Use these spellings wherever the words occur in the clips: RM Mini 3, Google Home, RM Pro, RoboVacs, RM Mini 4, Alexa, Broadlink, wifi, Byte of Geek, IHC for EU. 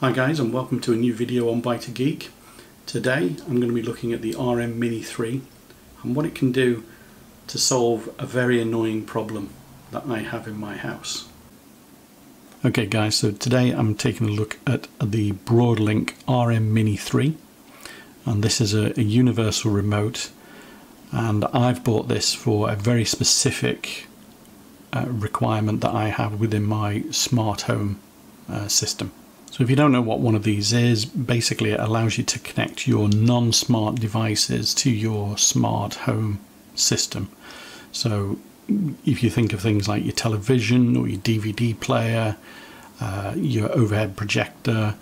Hi guys, and welcome to a new video on Byte of Geek. Today I'm going to be looking at the RM Mini 3 and what it can do to solve a very annoying problem that I have in my house. Okay guys, so today I'm taking a look at the Broadlink RM Mini 3, and this is a universal remote, and I've bought this for a very specific requirement that I have within my smart home system. So if you don't know what one of these is, basically it allows you to connect your non-smart devices to your smart home system. So if you think of things like your television or your DVD player, your overhead projector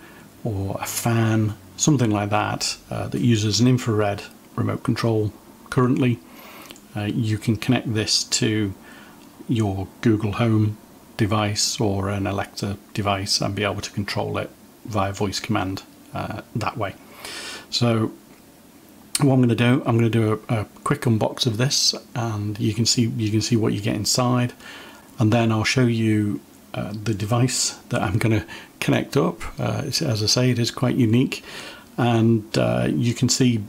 or a fan, something like that, that uses an infrared remote control currently, you can connect this to your Google Home device or an Alexa device and be able to control it via voice command that way. So what I'm going to do a quick unbox of this, and you can see what you get inside, and then I'll show you the device that I'm going to connect up. As I say, it is quite unique, and you can see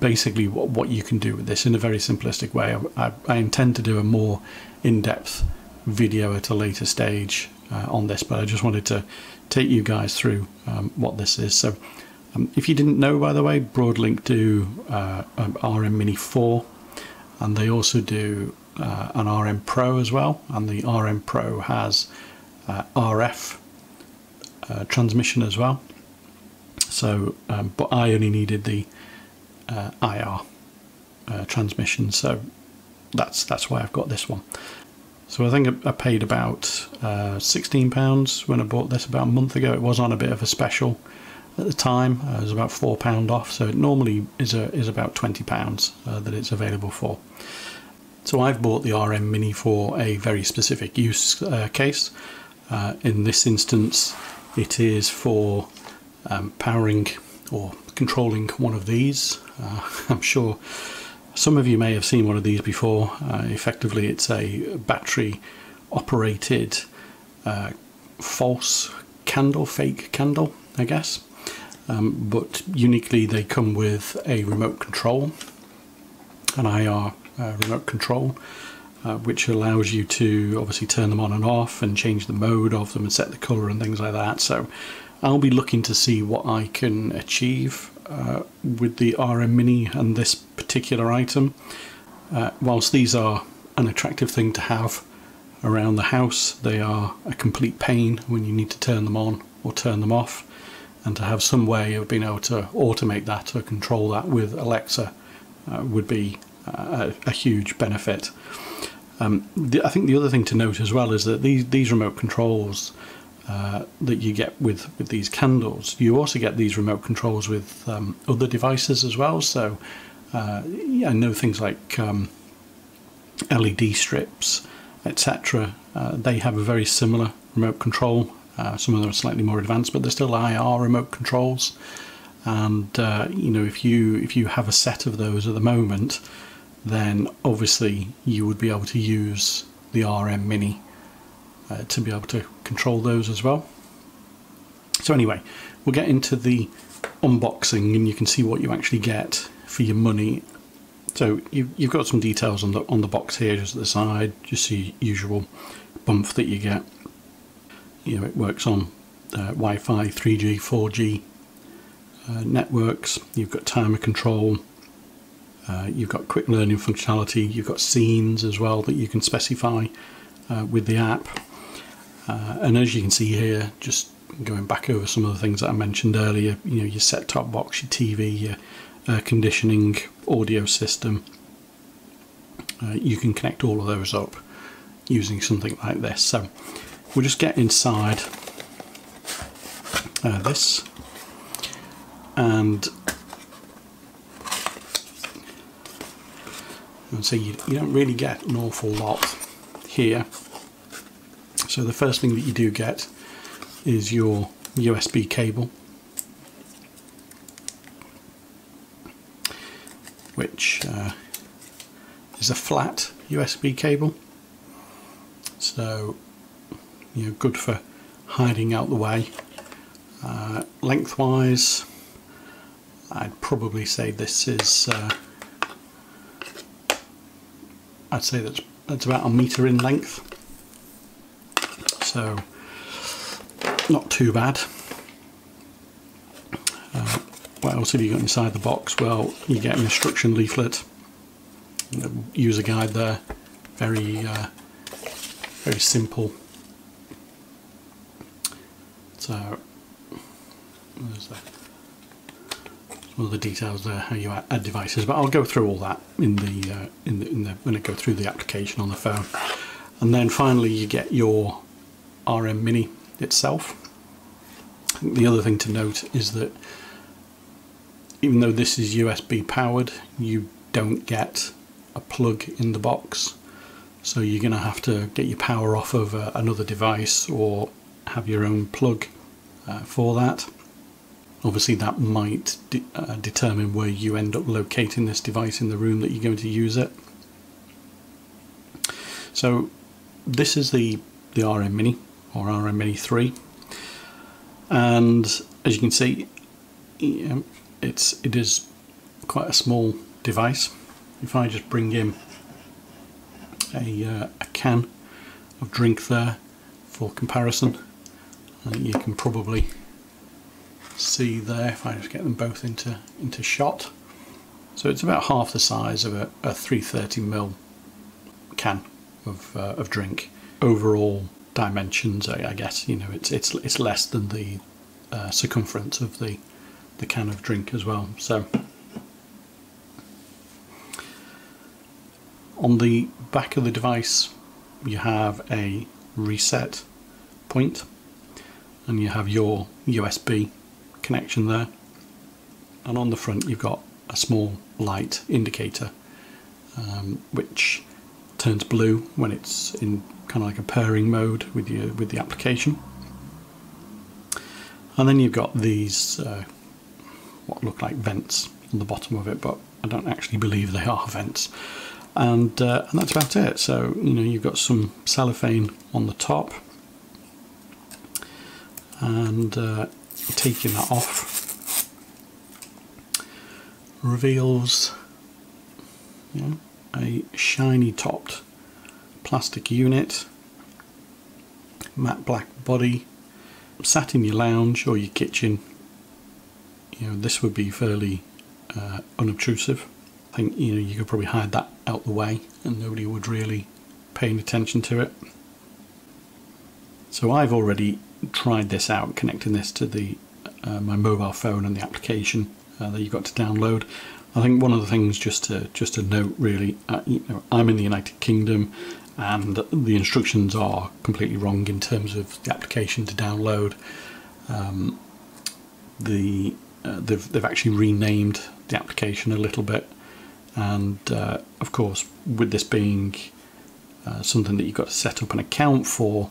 basically what you can do with this in a very simplistic way. I intend to do a more in-depth video at a later stage on this, but I just wanted to take you guys through what this is. So if you didn't know, by the way, Broadlink do RM Mini 4, and they also do an RM Pro as well, and the RM Pro has RF transmission as well. So but I only needed the IR transmission, so that's why I've got this one. So I think I paid about £16 when I bought this about a month ago. It was on a bit of a special at the time. It was about £4 off, so it normally is about £20 that it's available for. So I've bought the RM Mini for a very specific use case. In this instance, it is for powering or controlling one of these. I'm sure some of you may have seen one of these before. Effectively, it's a battery-operated false candle, fake candle, I guess. But uniquely, they come with a remote control, an IR remote control, which allows you to obviously turn them on and off and change the mode of them and set the color and things like that. So I'll be looking to see what I can achieve with the RM Mini and this particular item. Whilst these are an attractive thing to have around the house, they are a complete pain when you need to turn them on or turn them off, and to have some way of being able to automate that or control that with Alexa would be a huge benefit. I think the other thing to note as well is that these remote controls that you get with these candles, you also get these remote controls with other devices as well. So I know things like LED strips, etc. They have a very similar remote control. Some of them are slightly more advanced, but they're still IR remote controls. And you know, if you have a set of those at the moment, then obviously you would be able to use the RM Mini to be able to control those as well. So anyway, we'll get into the unboxing and you can see what you actually get for your money. So you've got some details on the box here, just at the side, just the usual bump that you get. You know, it works on Wi-Fi, 3G, 4G networks. You've got timer control. You've got quick learning functionality. You've got scenes as well that you can specify with the app. And as you can see here, just going back over some of the things that I mentioned earlier, you know, your set-top box, your TV, your air conditioning, audio system, you can connect all of those up using something like this. So we'll just get inside this, and so you don't really get an awful lot here. So the first thing that you do get is your USB cable, which is a flat USB cable, so you know, good for hiding out the way Lengthwise, I'd probably say this is, I'd say that's about a metre in length, so not too bad. What else have you got inside the box? Well, you get an instruction leaflet, user guide there, very simple. So there's some of the details there, how you add devices, but I'll go through all that when I go through the application on the phone. And then finally, you get your RM Mini itself. The other thing to note is that even though this is USB powered, you don't get a plug in the box, so you're going to have to get your power off of another device or have your own plug for that. Obviously that might determine where you end up locating this device in the room that you're going to use it. So this is the RM Mini, or RM Mini 3, and as you can see, it is quite a small device. If I just bring in a can of drink there for comparison, I think you can probably see there if I just get them both into shot. So it's about half the size of a 330ml can of drink. Overall dimensions, I guess, you know, it's less than the circumference of the can of drink as well. So on the back of the device you have a reset point, and you have your USB connection there, and on the front you've got a small light indicator which turns blue when it's in kind of like a pairing mode with the application. And then you've got these what look like vents on the bottom of it, but I don't actually believe they are vents. And that's about it. So, you know, you've got some cellophane on the top, and taking that off reveals a shiny topped plastic unit, matte black body, sat in your lounge or your kitchen. You know, this would be fairly unobtrusive. I think, you know, you could probably hide that out the way and nobody would really pay any attention to it. So I've already tried this out, connecting this to the my mobile phone and the application that you've got to download. I think one of the things just to note really, you know, I'm in the United Kingdom and the instructions are completely wrong in terms of the application to download. They've actually renamed the application a little bit, and of course with this being something that you've got to set up an account for,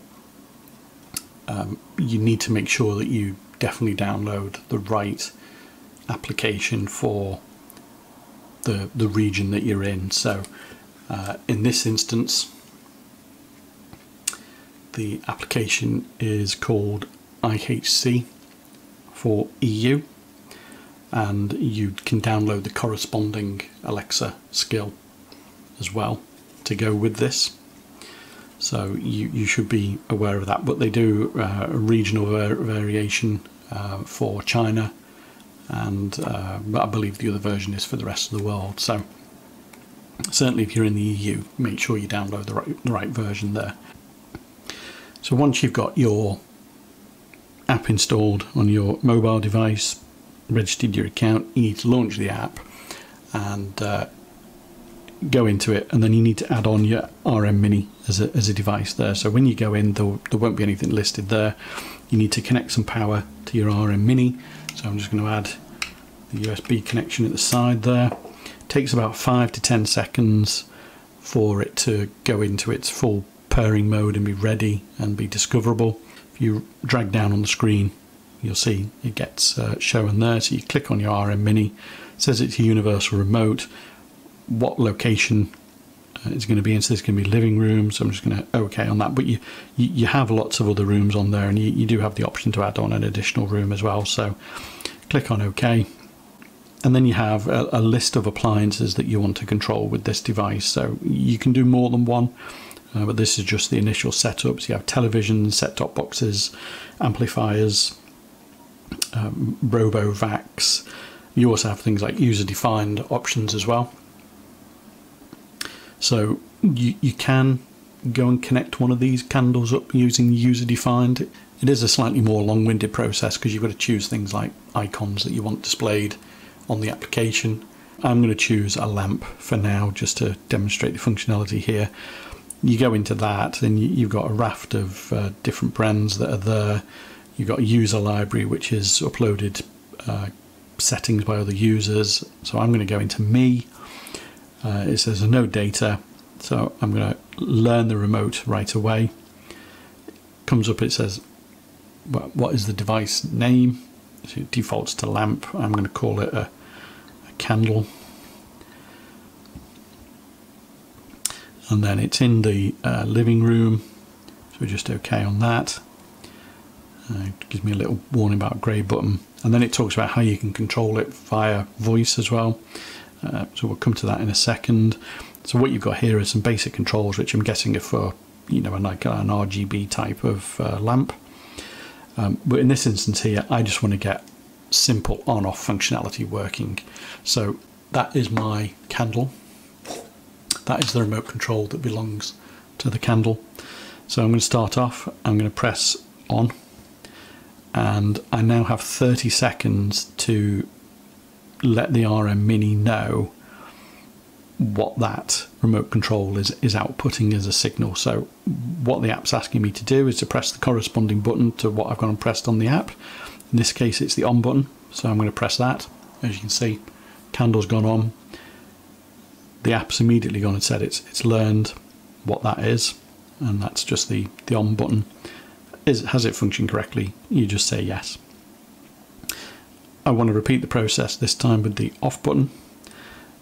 you need to make sure that you definitely download the right application for the region that you're in. So in this instance the application is called IHC for EU, and you can download the corresponding Alexa skill as well to go with this. So you should be aware of that, but they do a regional variation for China, and but I believe the other version is for the rest of the world. So certainly if you're in the EU, make sure you download the right version there. So once you've got your app installed on your mobile device, registered your account, you need to launch the app and go into it, and then you need to add on your RM Mini as a device there. So when you go in, there won't be anything listed there. You need to connect some power to your RM Mini, so I'm just going to add the USB connection at the side there. It takes about 5 to 10 seconds for it to go into its full pairing mode and be ready and be discoverable. If you drag down on the screen, you'll see it gets shown there. So you click on your RM Mini, it says it's a universal remote. What location it's going to be in. So this can be living room, so I'm just going to OK on that. But you have lots of other rooms on there, and you do have the option to add on an additional room as well. So click on OK. And then you have a list of appliances that you want to control with this device. So you can do more than one, but this is just the initial setup. So you have televisions, set-top boxes, amplifiers, RoboVacs. You also have things like user-defined options as well. So you can go and connect one of these candles up using user-defined. It is a slightly more long-winded process because you've got to choose things like icons that you want displayed on the application. I'm going to choose a lamp for now just to demonstrate the functionality here. You go into that and you've got a raft of different brands that are there. You've got a user library which is uploaded settings by other users. So I'm going to go into me. It says no data, so I'm going to learn the remote right away. It comes up, it says what is the device name, so it defaults to lamp. I'm going to call it a candle. And then it's in the living room, so just OK on that. It gives me a little warning about a grey button, and then it talks about how you can control it via voice as well. So we'll come to that in a second. So what you've got here is some basic controls, which I'm guessing are for, you know, like an RGB type of lamp. But in this instance here, I just want to get simple on-off functionality working. So that is my candle. That is the remote control that belongs to the candle. So I'm going to start off. I'm going to press on. And I now have 30 seconds to let the RM Mini know what that remote control is outputting as a signal. So what the app's asking me to do is to press the corresponding button to what I've gone and pressed on the app. In this case, it's the on button. So I'm going to press that. As you can see, candle's gone on. The app's immediately gone and said it's learned what that is. And that's just the on button. Has it functioned correctly? You just say yes. I want to repeat the process this time with the off button.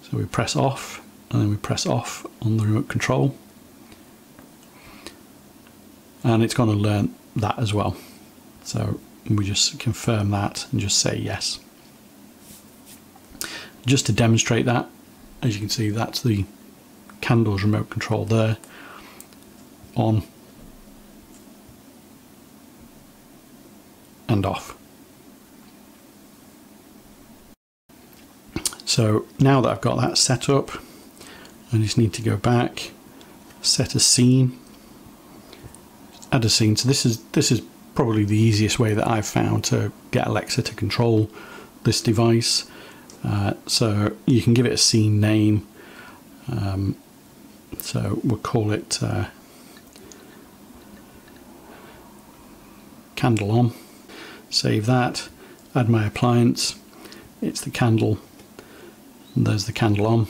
So we press off, and then we press off on the remote control. And it's going to learn that as well. So we just confirm that and just say yes. Just to demonstrate that, as you can see, that's the candle's remote control there. On. And off. So now that I've got that set up, I just need to go back, set a scene, add a scene. So this is probably the easiest way that I've found to get Alexa to control this device. So you can give it a scene name. So we'll call it candle on. Save that, add my appliance, it's the candle, and there's the candle on.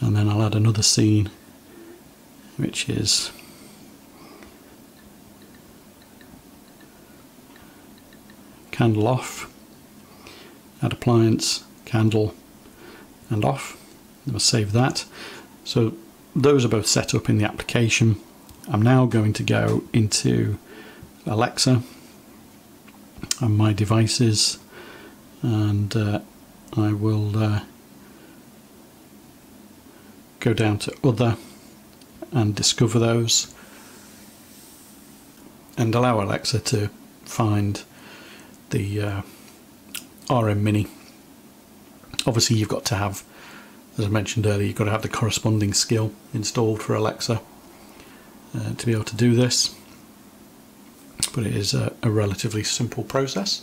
And then I'll add another scene, which is candle off, add appliance, candle, and off. We'll save that. So those are both set up in the application. I'm now going to go into Alexa and my devices, and I will go down to other and discover those, and allow Alexa to find the RM Mini. Obviously you've got to have, as I mentioned earlier, you've got to have the corresponding skill installed for Alexa to be able to do this. But it is a relatively simple process.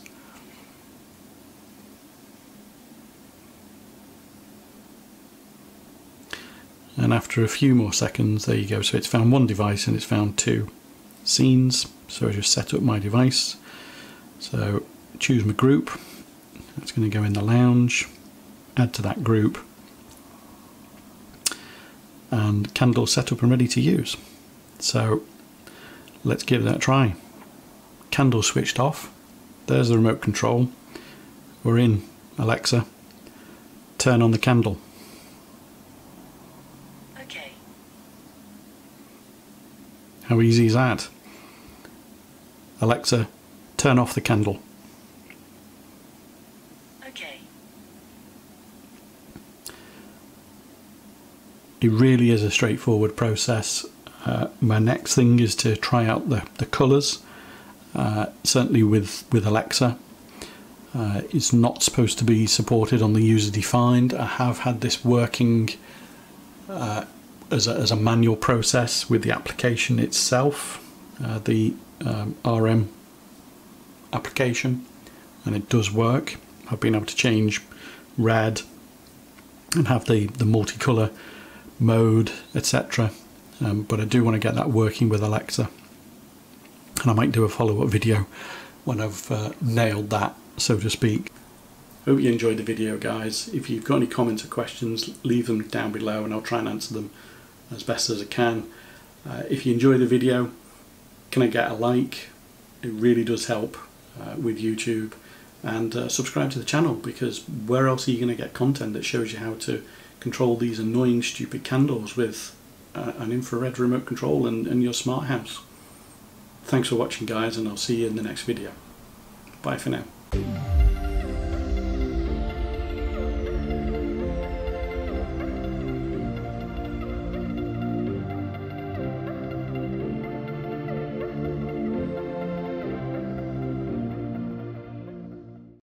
And after a few more seconds, there you go. So it's found one device and it's found two scenes. So I just set up my device. So choose my group. That's going to go in the lounge. Add to that group. And candle set up and ready to use. So let's give that a try. Candle switched off. There's the remote control. We're in Alexa. Turn on the candle. Okay. How easy is that? Alexa, turn off the candle. Okay. It really is a straightforward process. My next thing is to try out the colours, certainly with Alexa. It's not supposed to be supported on the user defined. I have had this working as a manual process with the application itself, the RM application, and it does work. I've been able to change red and have the multicolour mode, etc. But I do want to get that working with Alexa, and I might do a follow-up video when I've nailed that, so to speak. Hope you enjoyed the video, guys. If you've got any comments or questions, leave them down below and I'll try and answer them as best as I can. If you enjoy the video, can I get a like? It really does help with YouTube. And subscribe to the channel, because where else are you going to get content that shows you how to control these annoying stupid candles with an infrared remote control and your smart house? Thanks for watching, guys, and I'll see you in the next video. Bye for now.